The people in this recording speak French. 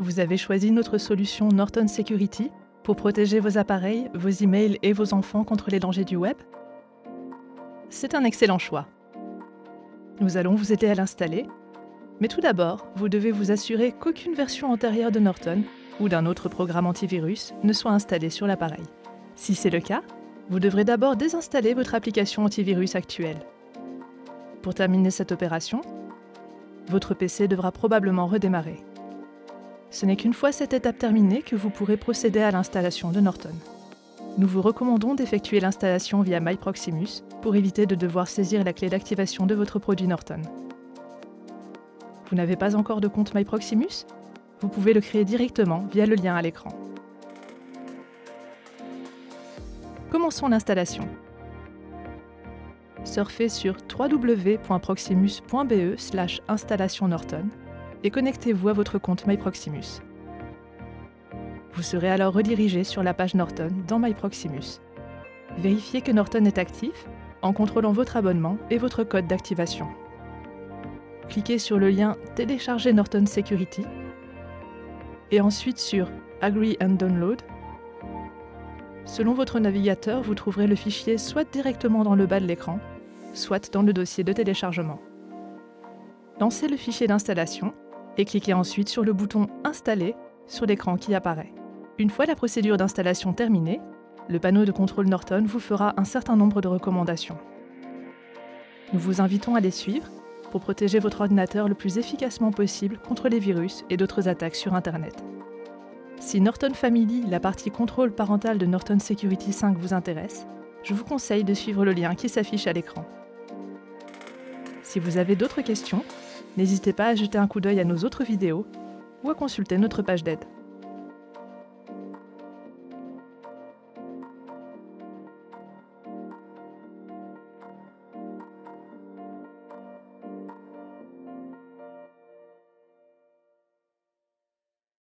Vous avez choisi notre solution Norton Security pour protéger vos appareils, vos emails et vos enfants contre les dangers du web. C'est un excellent choix. Nous allons vous aider à l'installer. Mais tout d'abord, vous devez vous assurer qu'aucune version antérieure de Norton ou d'un autre programme antivirus ne soit installée sur l'appareil. Si c'est le cas, vous devrez d'abord désinstaller votre application antivirus actuelle. Pour terminer cette opération, votre PC devra probablement redémarrer. Ce n'est qu'une fois cette étape terminée que vous pourrez procéder à l'installation de Norton. Nous vous recommandons d'effectuer l'installation via MyProximus pour éviter de devoir saisir la clé d'activation de votre produit Norton. Vous n'avez pas encore de compte MyProximus? Vous pouvez le créer directement via le lien à l'écran. Commençons l'installation. Surfez sur www.proximus.be/installation-norton et connectez-vous à votre compte MyProximus. Vous serez alors redirigé sur la page Norton dans MyProximus. Vérifiez que Norton est actif en contrôlant votre abonnement et votre code d'activation. Cliquez sur le lien « Télécharger Norton Security » et ensuite sur « Agree and Download ». Selon votre navigateur, vous trouverez le fichier soit directement dans le bas de l'écran, soit dans le dossier de téléchargement. Lancez le fichier d'installation et cliquez ensuite sur le bouton « Installer » sur l'écran qui apparaît. Une fois la procédure d'installation terminée, le panneau de contrôle Norton vous fera un certain nombre de recommandations. Nous vous invitons à les suivre pour protéger votre ordinateur le plus efficacement possible contre les virus et d'autres attaques sur Internet. Si Norton Family, la partie contrôle parental de Norton Security 5 vous intéresse, je vous conseille de suivre le lien qui s'affiche à l'écran. Si vous avez d'autres questions, n'hésitez pas à jeter un coup d'œil à nos autres vidéos ou à consulter notre page d'aide.